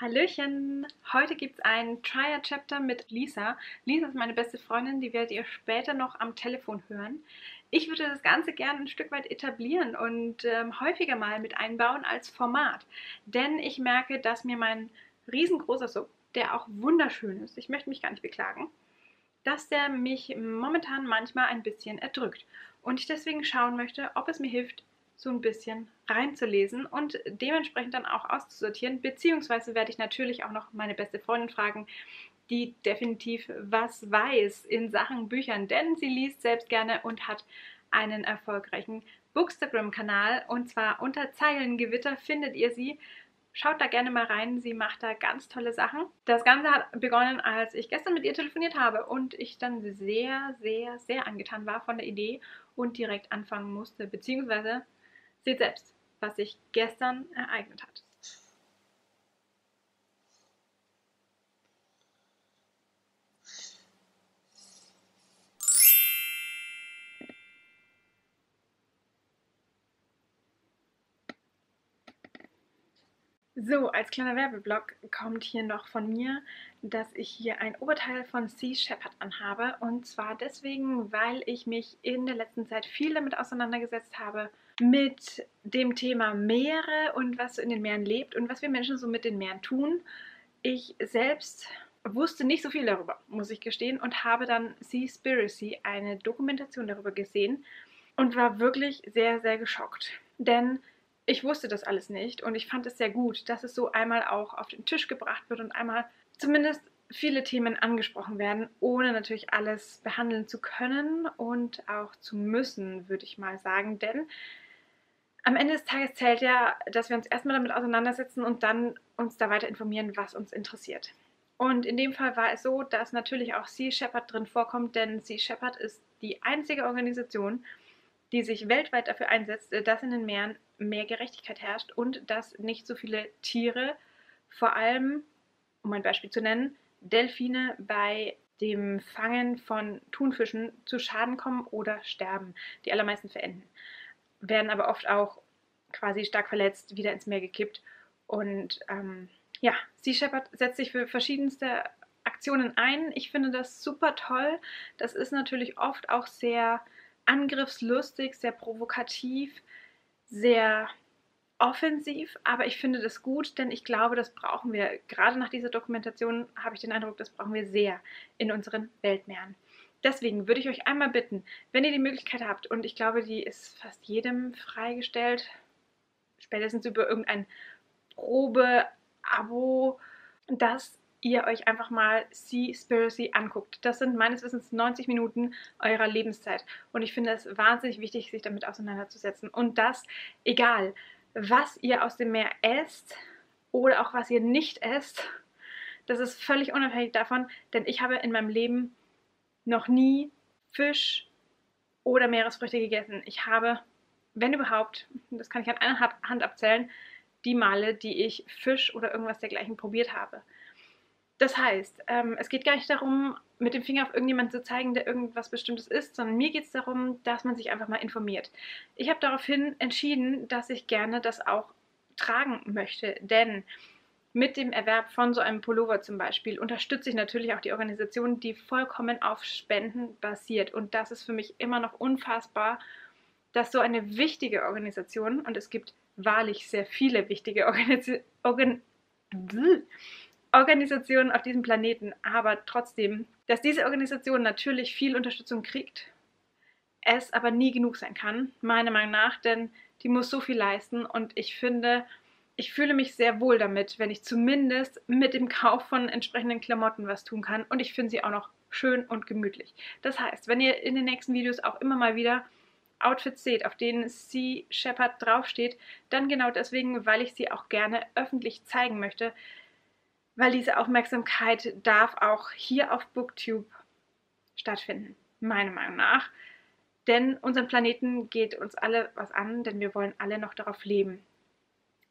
Hallöchen! Heute gibt es ein Trial-Chapter mit Lisa. Lisa ist meine beste Freundin, die werdet ihr später noch am Telefon hören. Ich würde das Ganze gerne ein Stück weit etablieren und häufiger mal mit einbauen als Format. Denn ich merke, dass mir mein riesengroßer Sub, der auch wunderschön ist, ich möchte mich gar nicht beklagen, dass der mich momentan manchmal ein bisschen erdrückt. Und ich deswegen schauen möchte, ob es mir hilft, so ein bisschen reinzulesen und dementsprechend dann auch auszusortieren, beziehungsweise werde ich natürlich auch noch meine beste Freundin fragen, die definitiv was weiß in Sachen Büchern, denn sie liest selbst gerne und hat einen erfolgreichen Bookstagram-Kanal, und zwar unter Zeilengewitter findet ihr sie. Schaut da gerne mal rein, sie macht da ganz tolle Sachen. Das Ganze hat begonnen, als ich gestern mit ihr telefoniert habe und ich dann sehr, sehr, sehr angetan war von der Idee und direkt anfangen musste, beziehungsweise seht selbst, was sich gestern ereignet hat. So, als kleiner Werbeblock kommt hier noch von mir, dass ich hier ein Oberteil von Sea Shepherd anhabe. Und zwar deswegen, weil ich mich in der letzten Zeit viel damit auseinandergesetzt habe, mit dem Thema Meere und was so in den Meeren lebt und was wir Menschen so mit den Meeren tun. Ich selbst wusste nicht so viel darüber, muss ich gestehen, und habe dann Seaspiracy, eine Dokumentation darüber gesehen und war wirklich sehr, sehr geschockt. Denn ich wusste das alles nicht und ich fand es sehr gut, dass es so einmal auch auf den Tisch gebracht wird und einmal zumindest viele Themen angesprochen werden, ohne natürlich alles behandeln zu können und auch zu müssen, würde ich mal sagen, denn am Ende des Tages zählt ja, dass wir uns erstmal damit auseinandersetzen und dann uns da weiter informieren, was uns interessiert. Und in dem Fall war es so, dass natürlich auch Sea Shepherd drin vorkommt, denn Sea Shepherd ist die einzige Organisation, die sich weltweit dafür einsetzt, dass in den Meeren mehr Gerechtigkeit herrscht und dass nicht so viele Tiere, vor allem, um ein Beispiel zu nennen, Delfine bei dem Fangen von Thunfischen zu Schaden kommen oder sterben. Die allermeisten verenden, werden aber oft auch quasi stark verletzt, wieder ins Meer gekippt. Und ja, Sea Shepherd setzt sich für verschiedenste Aktionen ein. Ich finde das super toll. Das ist natürlich oft auch sehr angriffslustig, sehr provokativ, sehr offensiv, aber ich finde das gut, denn ich glaube, das brauchen wir. Gerade nach dieser Dokumentation habe ich den Eindruck, das brauchen wir sehr in unseren Weltmeeren. Deswegen würde ich euch einmal bitten, wenn ihr die Möglichkeit habt, und ich glaube, die ist fast jedem freigestellt, spätestens über irgendein Probe-Abo, dass ihr euch einfach mal Seaspiracy anguckt. Das sind meines Wissens 90 Minuten eurer Lebenszeit und ich finde es wahnsinnig wichtig, sich damit auseinanderzusetzen und das, egal was ihr aus dem Meer esst oder auch was ihr nicht esst, das ist völlig unabhängig davon, denn ich habe in meinem Leben noch nie Fisch oder Meeresfrüchte gegessen. Ich habe, wenn überhaupt, das kann ich an einer Hand abzählen, die Male, die ich Fisch oder irgendwas dergleichen probiert habe. Das heißt, es geht gar nicht darum, mit dem Finger auf irgendjemanden zu zeigen, der irgendwas Bestimmtes isst, sondern mir geht es darum, dass man sich einfach mal informiert. Ich habe daraufhin entschieden, dass ich gerne das auch tragen möchte, denn mit dem Erwerb von so einem Pullover zum Beispiel unterstütze ich natürlich auch die Organisation, die vollkommen auf Spenden basiert. Und das ist für mich immer noch unfassbar, dass so eine wichtige Organisation, und es gibt wahrlich sehr viele wichtige Organisationen auf diesem Planeten, aber trotzdem, dass diese Organisation natürlich viel Unterstützung kriegt, es aber nie genug sein kann, meiner Meinung nach, denn die muss so viel leisten und ich finde, ich fühle mich sehr wohl damit, wenn ich zumindest mit dem Kauf von entsprechenden Klamotten was tun kann und ich finde sie auch noch schön und gemütlich. Das heißt, wenn ihr in den nächsten Videos auch immer mal wieder Outfits seht, auf denen Sea Shepherd draufsteht, dann genau deswegen, weil ich sie auch gerne öffentlich zeigen möchte, weil diese Aufmerksamkeit darf auch hier auf Booktube stattfinden, meiner Meinung nach. Denn unseren Planeten geht uns alle was an, denn wir wollen alle noch darauf leben.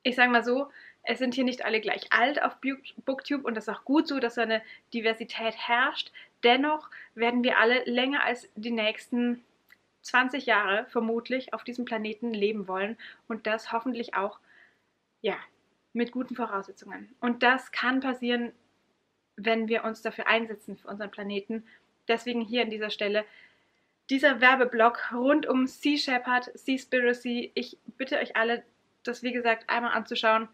Ich sage mal so, es sind hier nicht alle gleich alt auf Booktube und das ist auch gut so, dass so eine Diversität herrscht. Dennoch werden wir alle länger als die nächsten 20 Jahre vermutlich auf diesem Planeten leben wollen und das hoffentlich auch, ja, mit guten Voraussetzungen. Und das kann passieren, wenn wir uns dafür einsetzen, für unseren Planeten. Deswegen hier an dieser Stelle dieser Werbeblock rund um Sea Shepherd, Seaspiracy. Ich bitte euch alle, das wie gesagt einmal anzuschauen,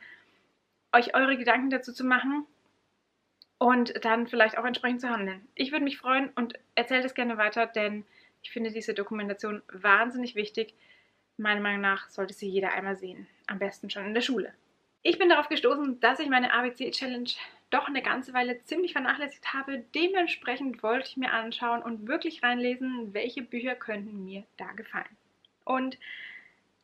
euch eure Gedanken dazu zu machen und dann vielleicht auch entsprechend zu handeln. Ich würde mich freuen und erzählt es gerne weiter, denn ich finde diese Dokumentation wahnsinnig wichtig. Meiner Meinung nach sollte sie jeder einmal sehen, am besten schon in der Schule. Ich bin darauf gestoßen, dass ich meine ABC-Challenge doch eine ganze Weile ziemlich vernachlässigt habe. Dementsprechend wollte ich mir anschauen und wirklich reinlesen, welche Bücher könnten mir da gefallen. Und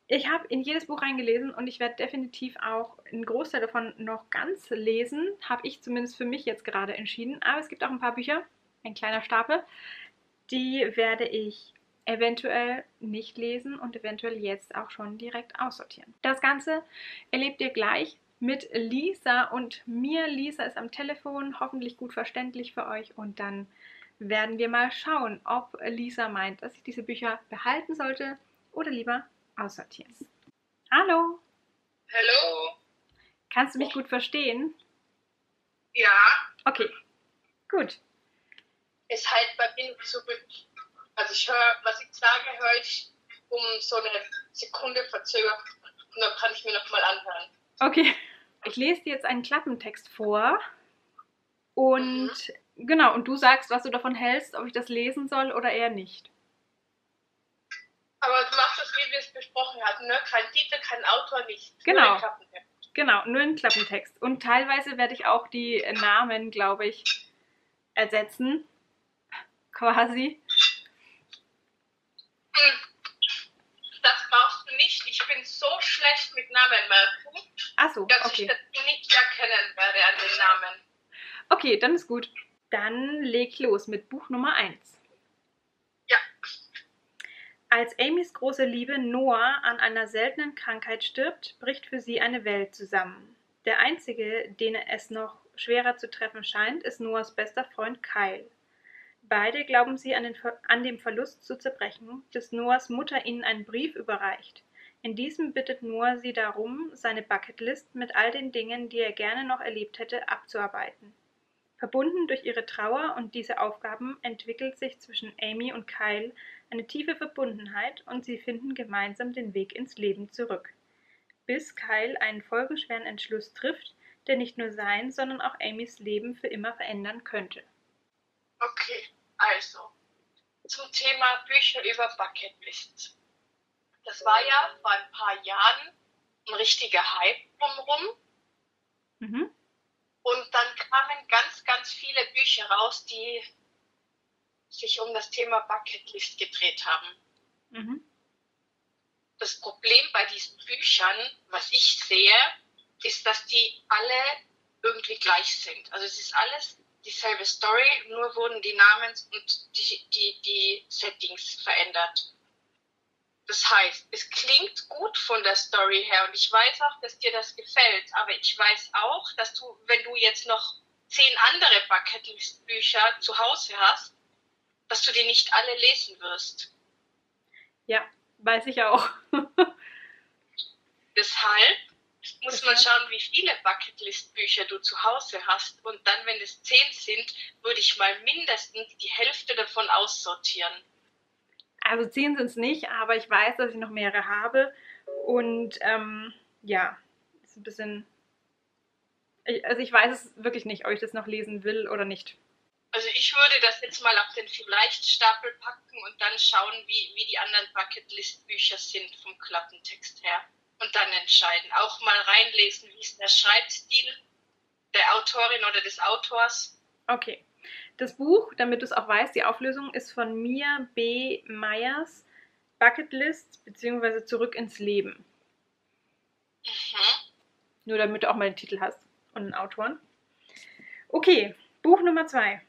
ich habe in jedes Buch reingelesen und ich werde definitiv auch einen Großteil davon noch ganz lesen, habe ich zumindest für mich jetzt gerade entschieden. Aber es gibt auch ein paar Bücher, ein kleiner Stapel, die werde ich eventuell nicht lesen und eventuell jetzt auch schon direkt aussortieren. Das Ganze erlebt ihr gleich mit Lisa und mir. Lisa ist am Telefon, hoffentlich gut verständlich für euch, und dann werden wir mal schauen, ob Lisa meint, dass ich diese Bücher behalten sollte oder lieber aussortieren. Hallo! Hallo! Kannst du mich gut verstehen? Ja. Okay, gut. Ist halt bei mir so, also ich höre, was ich sage, höre ich um so eine Sekunde verzögert und dann kann ich mir nochmal anhören. Okay, ich lese dir jetzt einen Klappentext vor und genau, und du sagst, was du davon hältst, ob ich das lesen soll oder eher nicht. Aber du machst das, wie wir es besprochen hatten, ne? Kein Titel, kein Autor, nichts. Genau, genau, nur einen Klappentext. Und teilweise werde ich auch die Namen, glaube ich, ersetzen, quasi. Das brauchst du nicht. Ich bin so schlecht mit Namen, Marc, so, dass okay, ich das nicht erkennen werde an den Namen. Okay, dann ist gut. Dann leg los mit Buch Nummer 1. Ja. Als Amys große Liebe Noah an einer seltenen Krankheit stirbt, bricht für sie eine Welt zusammen. Der einzige, den es noch schwerer zu treffen scheint, ist Noahs bester Freund Kyle. Beide glauben sie an dem Verlust zu zerbrechen, bis Noahs Mutter ihnen einen Brief überreicht. In diesem bittet Noah sie darum, seine Bucketlist mit all den Dingen, die er gerne noch erlebt hätte, abzuarbeiten. Verbunden durch ihre Trauer und diese Aufgaben entwickelt sich zwischen Amy und Kyle eine tiefe Verbundenheit und sie finden gemeinsam den Weg ins Leben zurück. Bis Kyle einen folgenschweren Entschluss trifft, der nicht nur sein, sondern auch Amys Leben für immer verändern könnte. Okay, also zum Thema Bücher über Bucketlist. Das war ja vor ein paar Jahren ein richtiger Hype drumherum. Mhm. Und dann kamen ganz, ganz viele Bücher raus, die sich um das Thema Bucketlist gedreht haben. Mhm. Das Problem bei diesen Büchern, was ich sehe, ist, dass die alle irgendwie gleich sind. Also es ist alles dieselbe Story, nur wurden die Namen und die Settings verändert. Das heißt, es klingt gut von der Story her und ich weiß auch, dass dir das gefällt, aber ich weiß auch, dass du, wenn du jetzt noch 10 andere Bucketlist-Bücher zu Hause hast, dass du die nicht alle lesen wirst. Ja, weiß ich auch. Deshalb muss man schauen, wie viele Bucketlist-Bücher du zu Hause hast. Und dann, wenn es 10 sind, würde ich mal mindestens die Hälfte davon aussortieren. Also 10 sind es nicht, aber ich weiß, dass ich noch mehrere habe. Und ja, ist ein bisschen... Ich weiß es wirklich nicht, ob ich das noch lesen will oder nicht. Also ich würde das jetzt mal auf den Vielleicht-Stapel packen und dann schauen, wie die anderen Bucketlist-Bücher sind vom Klappentext her. Und dann entscheiden. Auch mal reinlesen, wie ist der Schreibstil der Autorin oder des Autors. Okay. Das Buch, damit du es auch weißt, die Auflösung ist von Mia B. Meyers, Bucket List bzw. Zurück ins Leben. Mhm. Nur damit du auch mal den Titel hast und einen Autoren. Okay, Buch Nummer 2.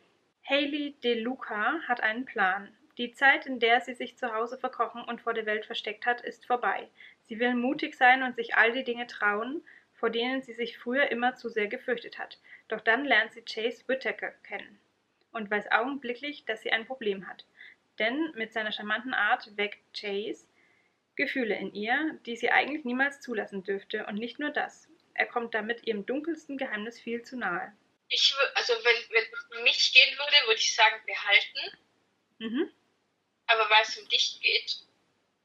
Hayley DeLuca hat einen Plan. Die Zeit, in der sie sich zu Hause verkrochen und vor der Welt versteckt hat, ist vorbei. Sie will mutig sein und sich all die Dinge trauen, vor denen sie sich früher immer zu sehr gefürchtet hat. Doch dann lernt sie Chase Whittaker kennen und weiß augenblicklich, dass sie ein Problem hat. Denn mit seiner charmanten Art weckt Chase Gefühle in ihr, die sie eigentlich niemals zulassen dürfte. Und nicht nur das. Er kommt damit ihrem dunkelsten Geheimnis viel zu nahe. Also wenn es um mich gehen würde, würde ich sagen, behalten. Mhm. Aber weil es um dich geht,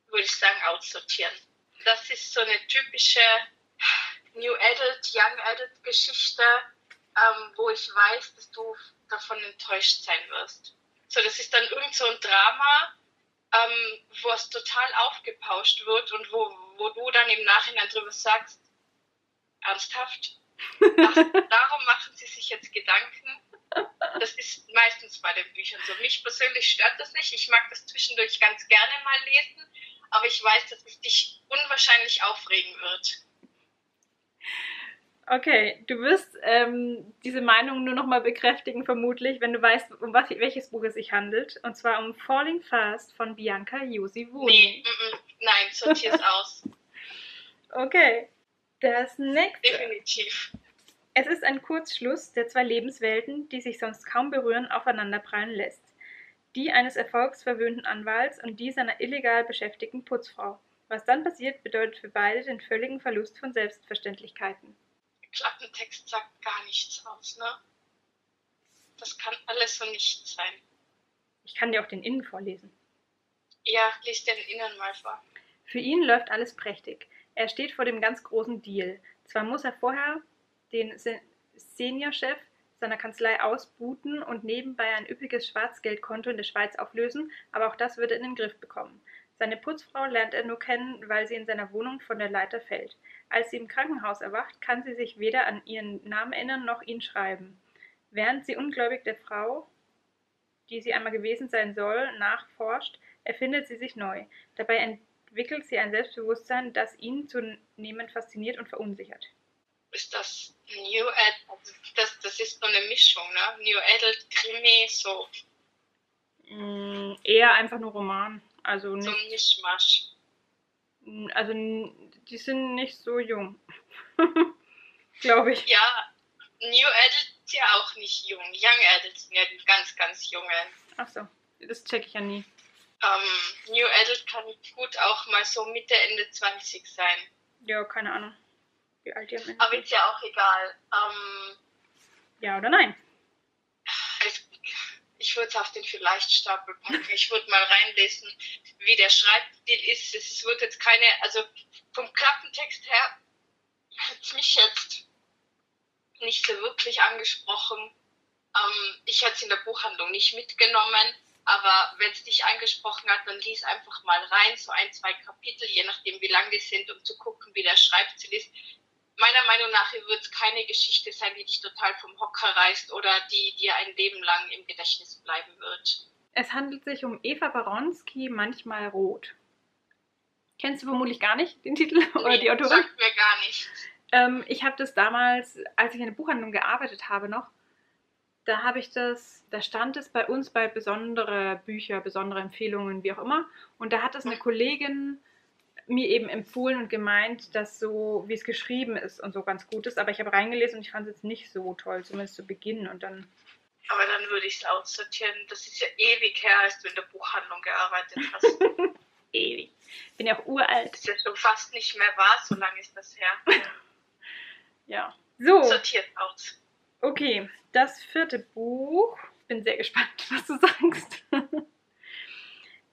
würde ich sagen, aussortieren. Das ist so eine typische New Adult, Young Adult Geschichte, wo ich weiß, dass du davon enttäuscht sein wirst. So, das ist dann irgend so ein Drama, wo es total aufgepauscht wird und wo du dann im Nachhinein drüber sagst, ernsthaft? Darum machen sie sich jetzt Gedanken. Das ist meistens bei den Büchern so. Mich persönlich stört das nicht. Ich mag das zwischendurch ganz gerne mal lesen, aber ich weiß, dass es dich unwahrscheinlich aufregen wird. Okay, du wirst diese Meinung nur nochmal bekräftigen, vermutlich, wenn du weißt, um welches Buch es sich handelt. Und zwar um Falling Fast von Bianca Iosivoni. Nee, nein, sortier's aus. Okay, das nächste. Definitiv. Es ist ein Kurzschluss der zwei Lebenswelten, die sich sonst kaum berühren, aufeinanderprallen lässt. Die eines erfolgsverwöhnten Anwalts und die seiner illegal beschäftigten Putzfrau. Was dann passiert, bedeutet für beide den völligen Verlust von Selbstverständlichkeiten. Klappentext sagt gar nichts aus, ne? Das kann alles so nicht sein. Ich kann dir auch den Innen vorlesen. Ja, lies den Innen mal vor. Für ihn läuft alles prächtig. Er steht vor dem ganz großen Deal. Zwar muss er vorher den Seniorchef seiner Kanzlei ausbuten und nebenbei ein üppiges Schwarzgeldkonto in der Schweiz auflösen, aber auch das wird er in den Griff bekommen. Seine Putzfrau lernt er nur kennen, weil sie in seiner Wohnung von der Leiter fällt. Als sie im Krankenhaus erwacht, kann sie sich weder an ihren Namen erinnern noch ihn schreiben. Während sie ungläubig der Frau, die sie einmal gewesen sein soll, nachforscht, erfindet sie sich neu. Dabei entwickelt sie ein Selbstbewusstsein, das ihn zunehmend fasziniert und verunsichert. Ist das New Adult? Das ist so eine Mischung, ne? New Adult, Krimi, so. Eher einfach nur Roman. Also nicht, so ein Mischmasch. Also die sind nicht so jung, glaube ich. Ja, New Adult ist ja auch nicht jung. Young Adult sind ja die ganz, ganz Jungen. Ach so, das checke ich ja nie. New Adult kann gut auch mal so Mitte, Ende 20 sein. Ja, keine Ahnung, wie alt die am Ende sind. Aber ist ja auch egal. Ja oder nein? Ich würde es auf den Vielleicht-Stapel packen. Ich würde mal reinlesen, wie der Schreibstil ist. Es wird jetzt keine, also vom Klappentext her hat es mich jetzt nicht so wirklich angesprochen. Ich hätte es in der Buchhandlung nicht mitgenommen, aber wenn es dich angesprochen hat, dann lies einfach mal rein, so 1, 2 Kapitel, je nachdem wie lang die sind, um zu gucken, wie der Schreibstil ist. Meiner Meinung nach wird es keine Geschichte sein, die dich total vom Hocker reißt oder die dir ein Leben lang im Gedächtnis bleiben wird. Es handelt sich um Eva Baronski, Manchmal rot. Kennst du vermutlich gar nicht den Titel oder die Autorin? Sagt mir gar nicht. Ich habe das damals, als ich in der Buchhandlung gearbeitet habe noch, da stand es bei uns bei besondere Bücher, besondere Empfehlungen, wie auch immer. Und da hat es eine Kollegin mir eben empfohlen und gemeint, dass so, wie es geschrieben ist und so ganz gut ist. Aber ich habe reingelesen und ich fand es jetzt nicht so toll, zumindest zu Beginn. Und dann aber dann würde ich es aussortieren. Das ist ja ewig her, als du in der Buchhandlung gearbeitet hast. Ewig. Ich bin ja auch uralt. Das ist ja schon fast nicht mehr wahr, so lange ist das her. Ja. So. Sortiert aus. Okay, das 4. Buch. Ich bin sehr gespannt, was du sagst.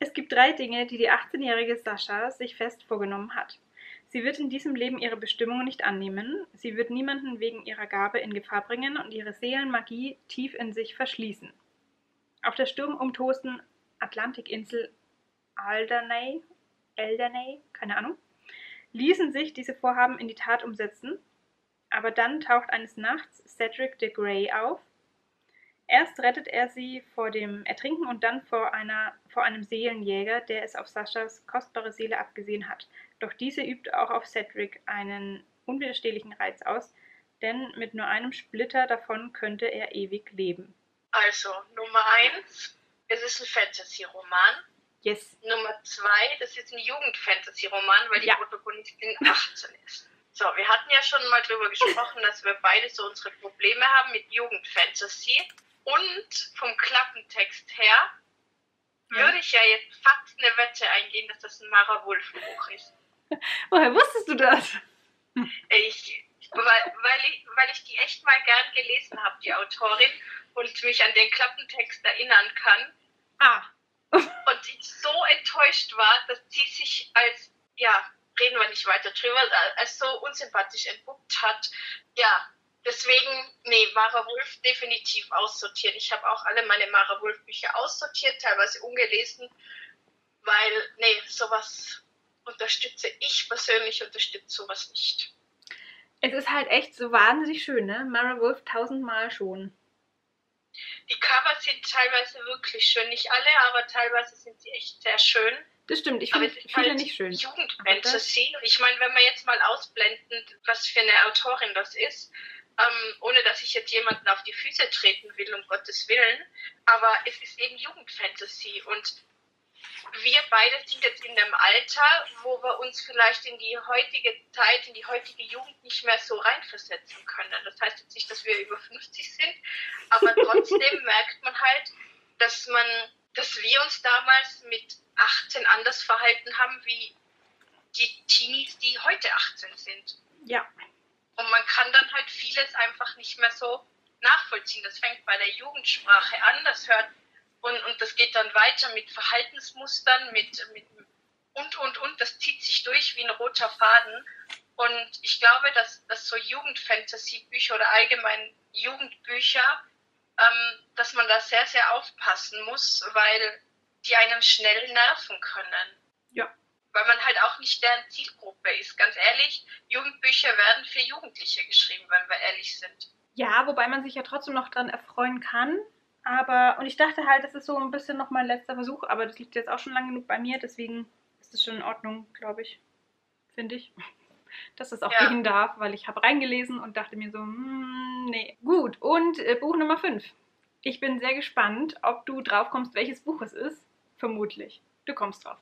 Es gibt 3 Dinge, die die 18-jährige Sascha sich fest vorgenommen hat. Sie wird in diesem Leben ihre Bestimmung nicht annehmen, sie wird niemanden wegen ihrer Gabe in Gefahr bringen und ihre Seelenmagie tief in sich verschließen. Auf der sturmumtosten Atlantikinsel Alderney, keine Ahnung, ließen sich diese Vorhaben in die Tat umsetzen, aber dann taucht eines Nachts Cedric de Grey auf. Erst rettet er sie vor dem Ertrinken und dann vor einem Seelenjäger, der es auf Saschas kostbare Seele abgesehen hat. Doch diese übt auch auf Cedric einen unwiderstehlichen Reiz aus, denn mit nur einem Splitter davon könnte er ewig leben. Also, Nummer 1, es ist ein Fantasy-Roman. Yes. Nummer 2, das ist ein Jugend-Fantasy-Roman, weil die Protagonistin 18 ist. So, wir hatten ja schon mal drüber gesprochen, dass wir beide so unsere Probleme haben mit Jugend-Fantasy. Und vom Klappentext her würde ich ja jetzt fast eine Wette eingehen, dass das ein Marah Woolf Buch ist. Woher wusstest du das? Ich Weil ich die echt mal gern gelesen habe, die Autorin, und mich an den Klappentext erinnern kann. Ah. Und ich so enttäuscht war, dass sie sich als, ja, reden wir nicht weiter drüber, als so unsympathisch entpuppt hat. Ja, deswegen, nee, Marah Woolf definitiv aussortiert. Ich habe auch alle meine Marah Woolf Bücher aussortiert, teilweise ungelesen, weil, nee, sowas unterstütze ich persönlich, unterstütze sowas nicht. Es ist halt echt so wahnsinnig schön, ne? Marah Woolf tausendmal schon. Die Cover sind teilweise wirklich schön. Nicht alle, aber teilweise sind sie echt sehr schön. Das stimmt, ich finde viele halt nicht schön. Jugendfantasy. Ich meine, wenn wir jetzt mal ausblenden, was für eine Autorin das ist, ohne dass ich jetzt jemanden auf die Füße treten will, um Gottes Willen, aber es ist eben Jugendfantasy. Und wir beide sind jetzt in einem Alter, wo wir uns vielleicht in die heutige Zeit, in die heutige Jugend nicht mehr so reinversetzen können. Das heißt jetzt nicht, dass wir über 50 sind, aber trotzdem merkt man halt, dass wir uns damals mit 18 anders verhalten haben, wie die Teenies, die heute 18 sind. Ja. Und man kann dann halt vieles einfach nicht mehr so nachvollziehen. Das fängt bei der Jugendsprache an, das hört und das geht dann weiter mit Verhaltensmustern, und das zieht sich durch wie ein roter Faden. Und ich glaube, dass so Jugendfantasy-Bücher oder allgemein Jugendbücher, dass man da sehr, sehr aufpassen muss, weil die einen schnell nerven können. Ja. Weil man halt auch nicht deren Zielgruppe ist. Ganz ehrlich, Jugendbücher werden für Jugendliche geschrieben, wenn wir ehrlich sind. Ja, wobei man sich ja trotzdem noch dran erfreuen kann. Aber, und ich dachte halt, das ist so ein bisschen noch mein letzter Versuch, aber das liegt jetzt auch schon lang genug bei mir, deswegen ist es schon in Ordnung, glaube ich, finde ich, dass das auch gehen darf, weil ich habe reingelesen und dachte mir so, nee. Gut, und Buch Nummer 5. Ich bin sehr gespannt, ob du drauf kommst, welches Buch es ist. Vermutlich. Du kommst drauf.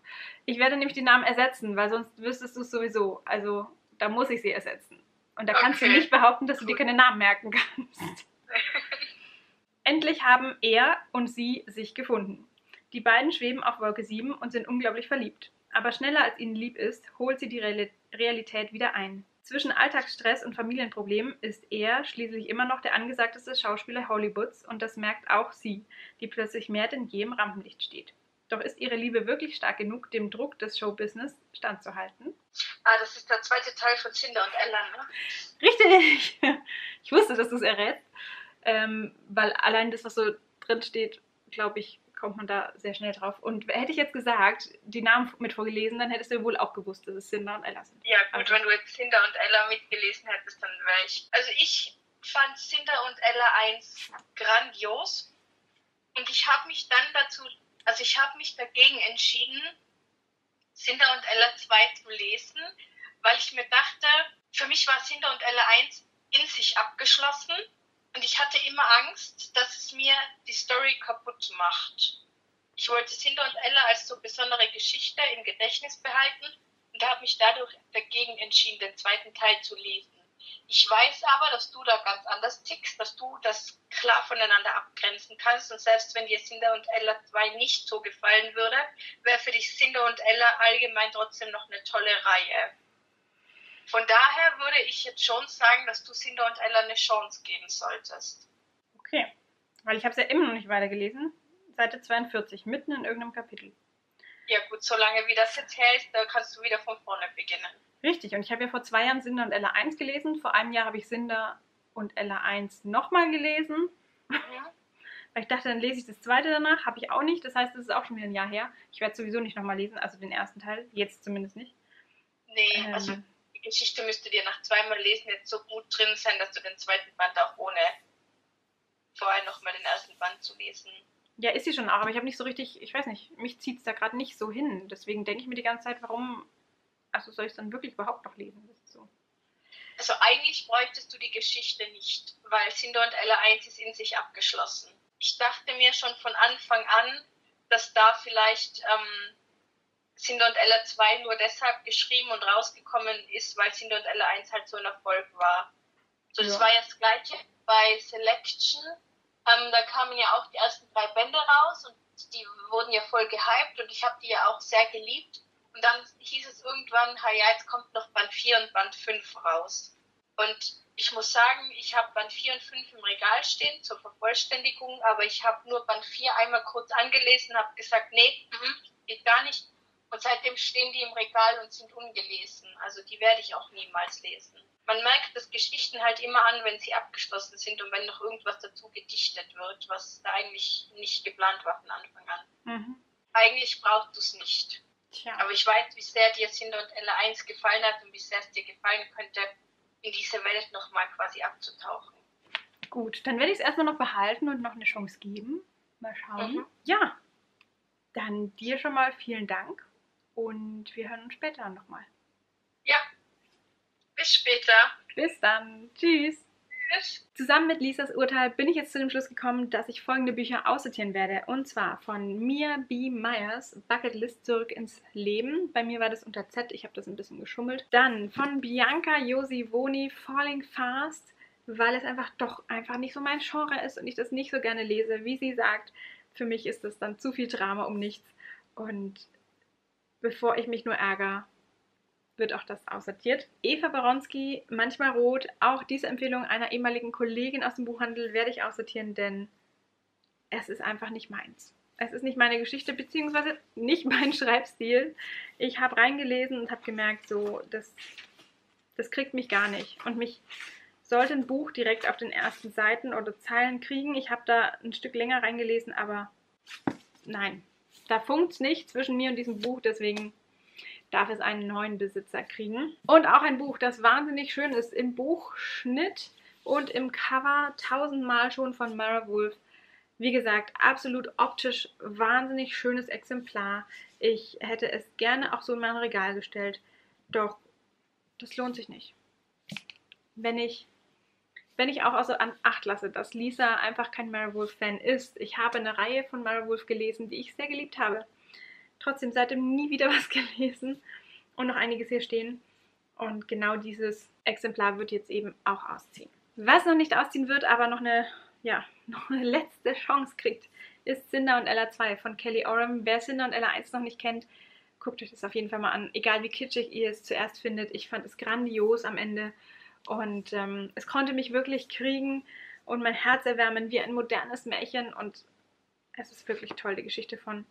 Ich werde nämlich den Namen ersetzen, weil sonst wüsstest du es sowieso. Also, da muss ich sie ersetzen. Und da kannst du nicht behaupten, dass du dir keine Namen merken kannst. Endlich haben er und sie sich gefunden. Die beiden schweben auf Wolke 7 und sind unglaublich verliebt. Aber schneller als ihnen lieb ist, holt sie die Realität wieder ein. Zwischen Alltagsstress und Familienproblemen ist er schließlich immer noch der angesagteste Schauspieler Hollywoods und das merkt auch sie, die plötzlich mehr denn je im Rampenlicht steht. Doch ist ihre Liebe wirklich stark genug, dem Druck des Showbusiness standzuhalten? Ah, das ist der zweite Teil von Cinder&Ella, ne? Richtig! Ich wusste, dass du es errätst. Weil allein das, was so drin steht, glaube ich, kommt man da sehr schnell drauf. Und hätte ich jetzt gesagt, die Namen mit vorgelesen, dann hättest du wohl auch gewusst, dass es Cinder&Ella sind. Ja gut, also, wenn du jetzt Cinder&Ella mitgelesen hättest, dann wäre ich... Also ich fand Cinder&Ella 1 grandios und ich habe mich dann dagegen entschieden, Cinder&Ella 2 zu lesen, weil ich mir dachte, für mich war Cinder&Ella 1 in sich abgeschlossen. Und ich hatte immer Angst, dass es mir die Story kaputt macht. Ich wollte Cinder&Ella als so besondere Geschichte im Gedächtnis behalten und habe mich dadurch dagegen entschieden, den zweiten Teil zu lesen. Ich weiß aber, dass du da ganz anders tickst, dass du das klar voneinander abgrenzen kannst. Und selbst wenn dir Cinder&Ella 2 nicht so gefallen würde, wäre für dich Cinder&Ella allgemein trotzdem noch eine tolle Reihe. Von daher würde ich jetzt schon sagen, dass du Cinder&Ella eine Chance geben solltest. Okay, weil ich habe es ja immer noch nicht weitergelesen. Seite 42, mitten in irgendeinem Kapitel. Ja gut, solange wie das jetzt hält, da kannst du wieder von vorne beginnen. Richtig, und ich habe ja vor 2 Jahren Cinder&Ella 1 gelesen. Vor einem Jahr habe ich Cinder&Ella 1 nochmal gelesen. Mhm. Weil ich dachte, dann lese ich das zweite danach. Habe ich auch nicht, das heißt, es ist auch schon wieder ein Jahr her. Ich werde sowieso nicht nochmal lesen, also den ersten Teil. Jetzt zumindest nicht. Nee, also... Geschichte müsste dir nach 2-mal Lesen jetzt so gut drin sein, dass du den zweiten Band auch ohne vorher nochmal den ersten Band zu lesen. Ja, ist sie schon auch, aber ich habe nicht so richtig, ich weiß nicht, mich zieht es da gerade nicht so hin. Deswegen denke ich mir die ganze Zeit, warum, also soll ich es dann wirklich überhaupt noch lesen? Das ist so. Also eigentlich bräuchtest du die Geschichte nicht, weil Cinder&Ella 1 ist in sich abgeschlossen. Ich dachte mir schon von Anfang an, dass da vielleicht... Cinder&Ella 2 nur deshalb geschrieben und rausgekommen ist, weil Cinder&Ella 1 halt so ein Erfolg war. So, das war ja das Gleiche bei Selection. Da kamen ja auch die ersten 3 Bände raus und die wurden ja voll gehypt und ich habe die ja auch sehr geliebt. Und dann hieß es irgendwann, ja, jetzt kommt noch Band 4 und Band 5 raus. Und ich muss sagen, ich habe Band 4 und 5 im Regal stehen zur Vervollständigung, aber ich habe nur Band 4 einmal kurz angelesen und habe gesagt, nee, geht gar nicht. Und seitdem stehen die im Regal und sind ungelesen. Also die werde ich auch niemals lesen. Man merkt das Geschichten halt immer an, wenn sie abgeschlossen sind und wenn noch irgendwas dazu gedichtet wird, was da eigentlich nicht geplant war von Anfang an. Mhm. Eigentlich brauchst du es nicht. Tja. Aber ich weiß, wie sehr dir Cinder&Ella 1 gefallen hat und wie sehr es dir gefallen könnte, in diese Welt nochmal quasi abzutauchen. Gut, dann werde ich es erstmal noch behalten und noch eine Chance geben. Mal schauen. Mhm. Ja, dann dir schon mal vielen Dank und wir hören uns später nochmal. Ja, bis später. Bis dann. Tschüss. Tschüss. Zusammen mit Lisas Urteil bin ich jetzt zu dem Schluss gekommen, dass ich folgende Bücher aussortieren werde. Und zwar von Mia B. Meyers, Bucket List Zurück ins Leben. Bei mir war das unter Z, ich habe das ein bisschen geschummelt. Dann von Bianca Iosivoni, Falling Fast, weil es einfach nicht so mein Genre ist und ich das nicht so gerne lese, wie sie sagt. Für mich ist das dann zu viel Drama um nichts. Und bevor ich mich nur ärgere, wird auch das aussortiert. Eva Baronski, Manchmal rot, auch diese Empfehlung einer ehemaligen Kollegin aus dem Buchhandel werde ich aussortieren, denn es ist einfach nicht meins. Es ist nicht meine Geschichte, beziehungsweise nicht mein Schreibstil. Ich habe reingelesen und habe gemerkt, so, das kriegt mich gar nicht. Und mich sollte ein Buch direkt auf den ersten Seiten oder Zeilen kriegen. Ich habe da ein Stück länger reingelesen, aber nein. Da funkt's nicht zwischen mir und diesem Buch, deswegen darf es einen neuen Besitzer kriegen. Und auch ein Buch, das wahnsinnig schön ist, im Buchschnitt und im Cover, Tausendmalschon von Marah Woolf. Wie gesagt, absolut optisch wahnsinnig schönes Exemplar. Ich hätte es gerne auch so in mein Regal gestellt, doch das lohnt sich nicht. Wenn ich auch so an Acht lasse, dass Lisa einfach kein Marah Woolf-Fan ist. Ich habe eine Reihe von Marah Woolf gelesen, die ich sehr geliebt habe. Trotzdem seitdem nie wieder was gelesen und noch einiges hier stehen. Und genau dieses Exemplar wird jetzt eben auch ausziehen. Was noch nicht ausziehen wird, aber noch eine letzte Chance kriegt, ist Cinder&Ella 2 von Kelly Oram. Wer Cinder&Ella 1 noch nicht kennt, guckt euch das auf jeden Fall mal an. Egal wie kitschig ihr es zuerst findet, ich fand es grandios am Ende. Und es konnte mich wirklich kriegen und mein Herz erwärmen wie ein modernes Märchen. Und es ist wirklich toll, die Geschichte von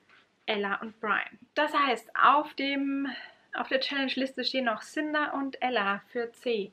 Ella und Brian. Das heißt, auf der Challenge-Liste stehen noch Cinder&Ella für C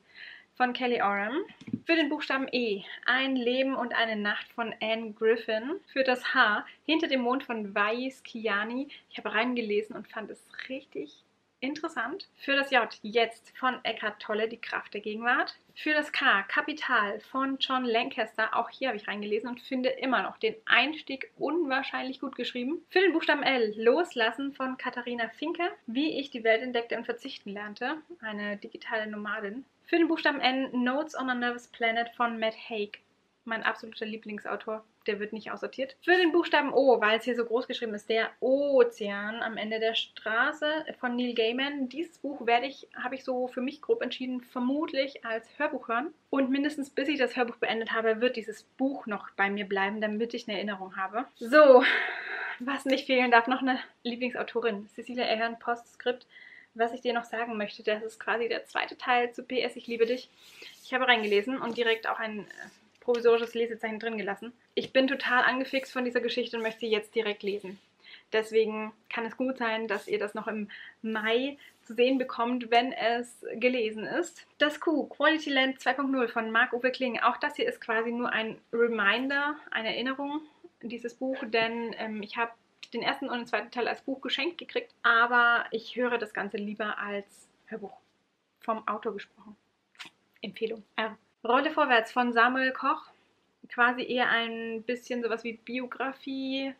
von Kelly Oram, für den Buchstaben E Ein Leben und eine Nacht von Anne Griffin, für das H Hinter dem Mond von Weis Kiani. Ich habe reingelesen und fand es richtig interessant. Für das J Jetzt von Eckhart Tolle, Die Kraft der Gegenwart. Für das K Kapital von John Lancaster. Auch hier habe ich reingelesen und finde immer noch den Einstieg unwahrscheinlich gut geschrieben. Für den Buchstaben L Loslassen von Katharina Finke. Wie ich die Welt entdeckte und verzichten lernte. Eine digitale Nomadin. Für den Buchstaben N Notes on a Nervous Planet von Matt Haig. Mein absoluter Lieblingsautor. Der wird nicht aussortiert. Für den Buchstaben O, weil es hier so groß geschrieben ist, der Ozean am Ende der Straße von Neil Gaiman. Dieses Buch habe ich so für mich grob entschieden, vermutlich als Hörbuch hören. Und mindestens bis ich das Hörbuch beendet habe, wird dieses Buch noch bei mir bleiben, damit ich eine Erinnerung habe. So, was nicht fehlen darf, noch eine Lieblingsautorin. Cecilia Ahern, Postscript. Was ich dir noch sagen möchte, das ist quasi der zweite Teil zu PS, ich liebe dich. Ich habe reingelesen und direkt auch ein provisorisches Lesezeichen drin gelassen. Ich bin total angefixt von dieser Geschichte und möchte sie jetzt direkt lesen. Deswegen kann es gut sein, dass ihr das noch im Mai zu sehen bekommt, wenn es gelesen ist. Das Q, Quality Land 2.0 von Marc-Uwe Kling. Auch das hier ist quasi nur ein Reminder, eine Erinnerung, dieses Buch, denn ich habe den ersten und den zweiten Teil als Buch geschenkt gekriegt, aber ich höre das Ganze lieber als Hörbuch. Vom Autor gesprochen. Empfehlung. Rolle vorwärts von Samuel Koch, quasi eher ein bisschen sowas wie Biografie,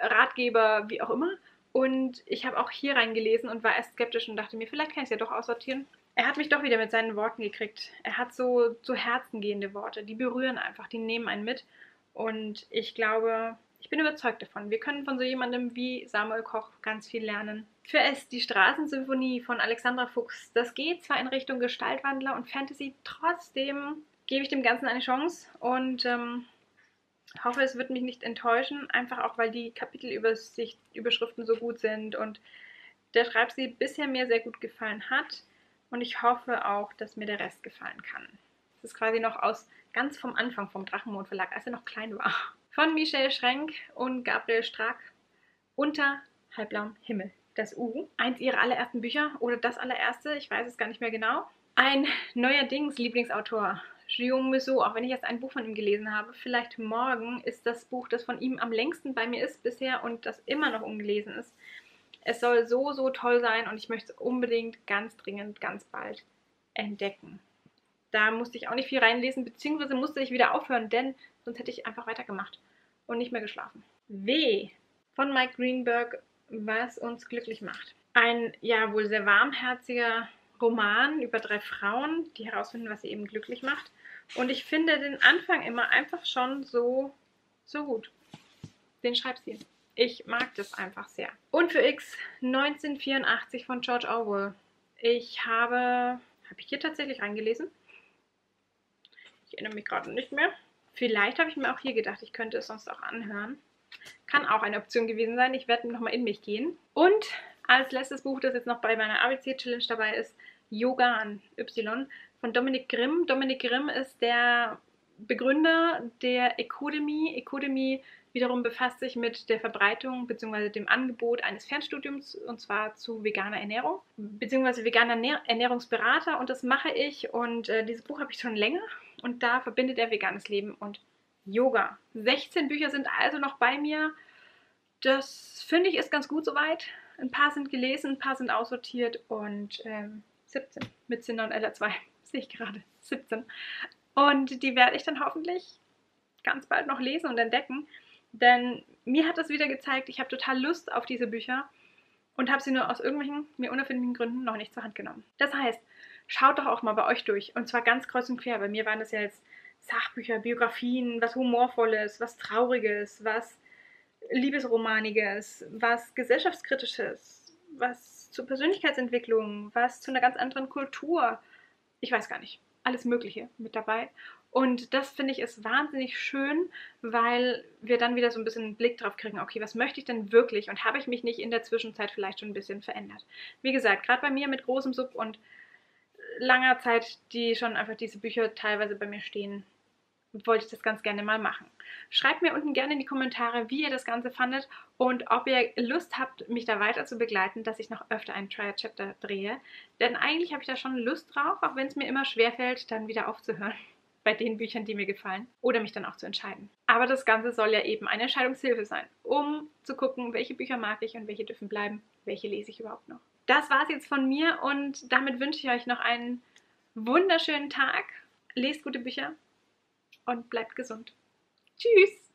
Ratgeber, wie auch immer. Und ich habe auch hier reingelesen und war erst skeptisch und dachte mir, vielleicht kann ich es ja doch aussortieren. Er hat mich doch wieder mit seinen Worten gekriegt. Er hat so zu Herzen gehende Worte, die berühren einfach, die nehmen einen mit. Und ich glaube, ich bin überzeugt davon. Wir können von so jemandem wie Samuel Koch ganz viel lernen. Für S, die Straßensymphonie von Alexandra Fuchs. Das geht zwar in Richtung Gestaltwandler und Fantasy, trotzdem gebe ich dem Ganzen eine Chance und hoffe, es wird mich nicht enttäuschen. Einfach auch, weil die Kapitelüberschriften so gut sind und der Schreibstil bisher mir sehr gut gefallen hat. und ich hoffe auch, dass mir der Rest gefallen kann. Das ist quasi noch aus ganz vom Anfang vom Drachenmond Verlag, als er noch klein war. Von Michelle Schrenk und Gabriel Strack, Unter halbblauem Himmel. Das U, eins ihrer allerersten Bücher oder das allererste, ich weiß es gar nicht mehr genau. Ein neuerdings Lieblingsautor, Jean Mousseau, auch wenn ich erst ein Buch von ihm gelesen habe. Vielleicht morgen ist das Buch, das von ihm am längsten bei mir ist bisher und das immer noch ungelesen ist. Es soll so, so toll sein und ich möchte es unbedingt ganz dringend, ganz bald entdecken. Da musste ich auch nicht viel reinlesen, beziehungsweise musste ich wieder aufhören, denn sonst hätte ich einfach weitergemacht und nicht mehr geschlafen. W von Mike Greenberg, Was uns glücklich macht. Ein, ja, wohl sehr warmherziger Roman über drei Frauen, die herausfinden, was sie eben glücklich macht. Und ich finde den Anfang immer einfach schon so gut. Den Schreibstil. Ich mag das einfach sehr. Und für X 1984 von George Orwell. Habe ich hier tatsächlich reingelesen? Ich erinnere mich gerade nicht mehr. Vielleicht habe ich mir auch hier gedacht, ich könnte es sonst auch anhören. Kann auch eine Option gewesen sein. Ich werde nochmal in mich gehen. Und als letztes Buch, das jetzt noch bei meiner ABC-Challenge dabei ist, Yoga an Y von Dominic Grimm. Dominic Grimm ist der Begründer der Ecodemy. Ecodemy wiederum befasst sich mit der Verbreitung bzw. dem Angebot eines Fernstudiums, und zwar zu veganer Ernährung bzw. veganer Ernährungsberater, und das mache ich, und dieses Buch habe ich schon länger, und da verbindet er veganes Leben und Yoga. 16 Bücher sind also noch bei mir. Das finde ich ist ganz gut soweit. Ein paar sind gelesen, ein paar sind aussortiert und 17 mit Cinder&Ella 2. Sehe ich gerade. 17. Und die werde ich dann hoffentlich ganz bald noch lesen und entdecken. Denn mir hat das wieder gezeigt, ich habe total Lust auf diese Bücher und habe sie nur aus irgendwelchen mir unerfindlichen Gründen noch nicht zur Hand genommen. Das heißt, schaut doch auch mal bei euch durch. Und zwar ganz kreuz und quer. Bei mir waren das ja jetzt Sachbücher, Biografien, was Humorvolles, was Trauriges, was Liebesromaniges, was Gesellschaftskritisches, was zur Persönlichkeitsentwicklung, was zu einer ganz anderen Kultur. Ich weiß gar nicht. Alles Mögliche mit dabei. Und das, finde ich, ist wahnsinnig schön, weil wir dann wieder so ein bisschen einen Blick drauf kriegen, okay, was möchte ich denn wirklich und habe ich mich nicht in der Zwischenzeit vielleicht schon ein bisschen verändert. Wie gesagt, gerade bei mir mit großem Sub und langer Zeit, die schon einfach diese Bücher teilweise bei mir stehen, wollte ich das ganz gerne mal machen. Schreibt mir unten gerne in die Kommentare, wie ihr das Ganze fandet und ob ihr Lust habt, mich da weiter zu begleiten, dass ich noch öfter einen Trial-Chapter drehe. Denn eigentlich habe ich da schon Lust drauf, auch wenn es mir immer schwerfällt, dann wieder aufzuhören bei den Büchern, die mir gefallen, oder mich dann auch zu entscheiden. Aber das Ganze soll ja eben eine Entscheidungshilfe sein, um zu gucken, welche Bücher mag ich und welche dürfen bleiben, welche lese ich überhaupt noch. Das war es jetzt von mir und damit wünsche ich euch noch einen wunderschönen Tag. Lest gute Bücher und bleibt gesund. Tschüss!